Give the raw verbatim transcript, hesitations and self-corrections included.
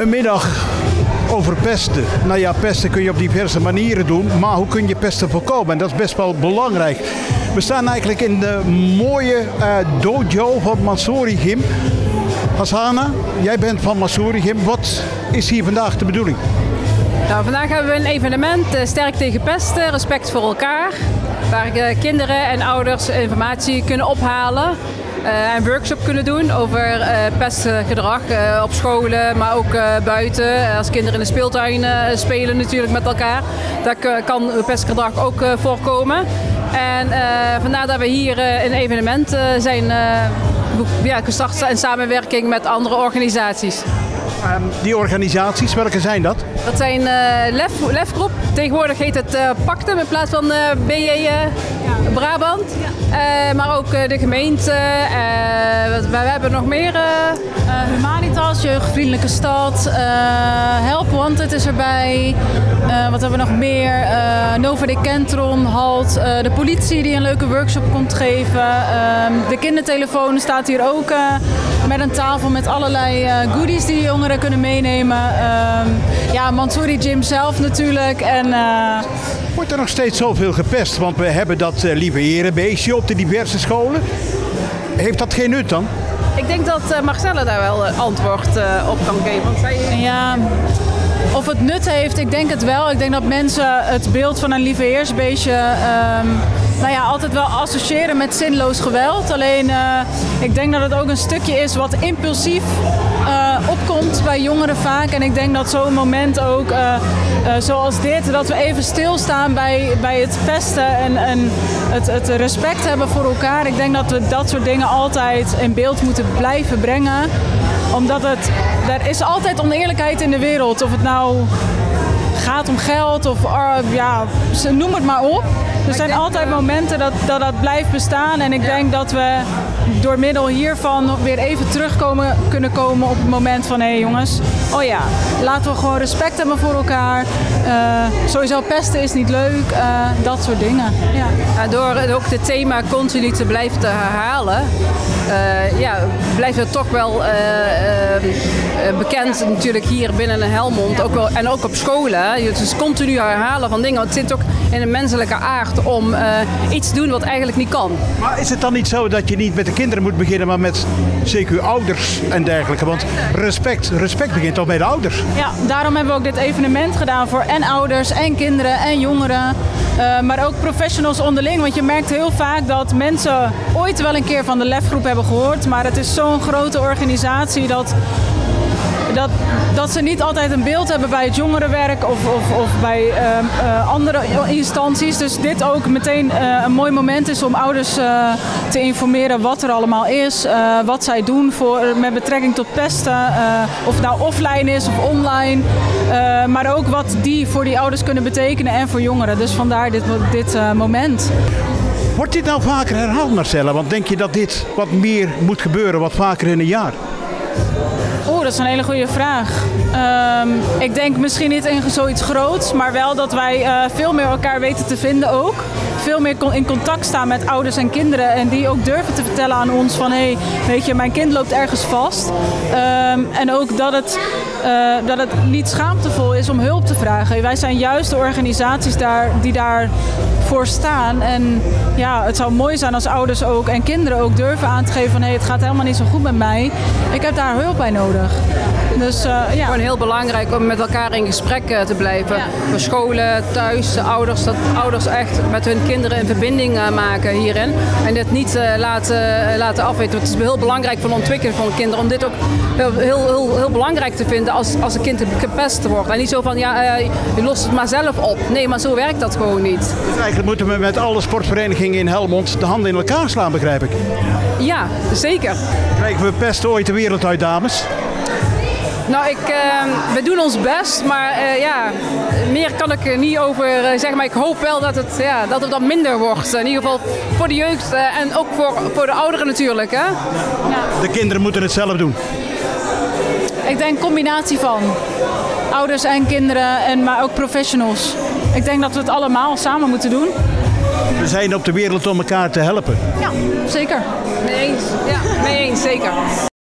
Een middag over pesten. Nou ja, pesten kun je op diverse manieren doen, maar hoe kun je pesten voorkomen? En dat is best wel belangrijk. We staan eigenlijk in de mooie uh, dojo van Mansouri Gym. Hassana, jij bent van Mansouri Gym. Wat is hier vandaag de bedoeling? Nou, vandaag hebben we een evenement, uh, Sterk tegen Pesten, Respect voor elkaar, waar uh, kinderen en ouders informatie kunnen ophalen uh, en workshop kunnen doen over uh, pestgedrag uh, op scholen, maar ook uh, buiten. Als kinderen in de speeltuin uh, spelen natuurlijk met elkaar, daar kan pestgedrag ook uh, voorkomen. En uh, vandaar dat we hier uh, een evenement uh, zijn uh, ja, gestart in samenwerking met andere organisaties. Die organisaties, welke zijn dat? Dat zijn uh, LEVgroep. Tegenwoordig heet het uh, Pactum in plaats van uh, B J uh, ja. Brabant. Ja. Uh, maar ook uh, de gemeente. Uh, we, we hebben nog meer. Uh, uh, Humanitas, Jeugdvriendelijke Stad. Uh, Help Wanted is erbij. Uh, wat hebben we nog meer? Uh, Nova de Cantron, HALT. Uh, de politie die een leuke workshop komt geven. Uh, de kindertelefoon staat hier ook uh, met een tafel met allerlei uh, goodies die jongeren kunnen meenemen. Uh, ja, Mansouri Gym zelf natuurlijk. En, uh... Wordt er nog steeds zoveel gepest? Want we hebben dat uh, lieve herenbeestje op de diverse scholen. Heeft dat geen nut dan? Ik denk dat uh, Marcella daar wel uh, antwoord uh, op kan geven. Want zij... ja, of het nut heeft, ik denk het wel. Ik denk dat mensen het beeld van een lieve heersbeestje um, nou ja, altijd wel associëren met zinloos geweld. Alleen uh, ik denk dat het ook een stukje is wat impulsief uh, opkomt bij jongeren vaak. En ik denk dat zo'n moment ook, uh, uh, zoals dit, dat we even stilstaan bij, bij het pesten en, en het, het respect hebben voor elkaar. Ik denk dat we dat soort dingen altijd in beeld moeten blijven brengen. Omdat het, er is altijd oneerlijkheid in de wereld. Of het nou gaat om geld of uh, ja, noem het maar op. Er zijn altijd momenten dat, dat dat blijft bestaan. En ik denk dat we door middel hiervan weer even terugkomen kunnen komen op het moment van... hé hey jongens, oh ja, laten we gewoon respect hebben voor elkaar. Uh, sowieso pesten is niet leuk. Uh, dat soort dingen. Ja. Ja, door ook het thema continu te blijven te herhalen... Uh, ja, blijft het toch wel uh, uh, bekend natuurlijk hier binnen in Helmond. Ook wel, en ook op scholen. Het is continu herhalen van dingen. Het zit ook in de menselijke aard om uh, iets te doen wat eigenlijk niet kan. Maar is het dan niet zo dat je niet met de kinderen moet beginnen, maar met zeker ouders en dergelijke? Want respect, respect begint toch bij de ouders? Ja, daarom hebben we ook dit evenement gedaan voor en ouders en kinderen en jongeren. Uh, maar ook professionals onderling. Want je merkt heel vaak dat mensen ooit wel een keer van de LEVgroep hebben gehoord. Maar het is zo'n grote organisatie dat, dat, dat ze niet altijd een beeld hebben bij het jongerenwerk of, of, of bij uh, uh, andere instanties. Dus dit ook meteen uh, een mooi moment is om ouders uh, te informeren wat er allemaal is. Uh, wat zij doen voor, met betrekking tot pesten. Uh, of het nou offline is of online. Uh, maar ook wat die voor die ouders kunnen betekenen en voor jongeren. Dus vandaar dit, dit uh, moment. Wordt dit nou vaker herhaald, Marcella? Want denk je dat dit wat meer moet gebeuren, wat vaker in een jaar? Oeh, dat is een hele goede vraag. Um, ik denk misschien niet in zoiets groots, maar wel dat wij uh, veel meer elkaar weten te vinden ook. Veel meer in contact staan met ouders en kinderen en die ook durven te vertellen aan ons van hé, hey, weet je, mijn kind loopt ergens vast. Um, en ook dat het, uh, dat het niet schaamtevol is om hulp te vragen. Wij zijn juist de organisaties daar, die daarvoor staan. En ja, het zou mooi zijn als ouders ook en kinderen ook durven aan te geven van hé, hey, het gaat helemaal niet zo goed met mij. Ik heb daar hulp bij nodig. Dus, uh, ja. Gewoon heel belangrijk om met elkaar in gesprek te blijven. Ja. Voor scholen, thuis, de ouders, dat ouders echt met hun kinderen in verbinding maken hierin. En dit niet uh, laten, uh, laten afweten. Het is heel belangrijk voor de ontwikkeling van kinderen om dit ook heel, heel, heel, heel belangrijk te vinden als, als een kind gepest wordt. En niet zo van ja, uh, je lost het maar zelf op. Nee, maar zo werkt dat gewoon niet. Dus eigenlijk moeten we met alle sportverenigingen in Helmond de handen in elkaar slaan, begrijp ik. Ja, zeker. Krijgen we pesten ooit de wereld uit, dames? Nou, ik, uh, we doen ons best, maar uh, ja, meer kan ik er niet over uh, zeggen. Maar ik hoop wel dat het, ja, dat het dan minder wordt. In ieder geval voor de jeugd uh, en ook voor, voor de ouderen natuurlijk. Hè? Ja. De kinderen moeten het zelf doen. Ik denk combinatie van ouders en kinderen, en, maar ook professionals. Ik denk dat we het allemaal samen moeten doen. We zijn op de wereld om elkaar te helpen. Ja, zeker. Mee eens. Ja, mee eens, zeker.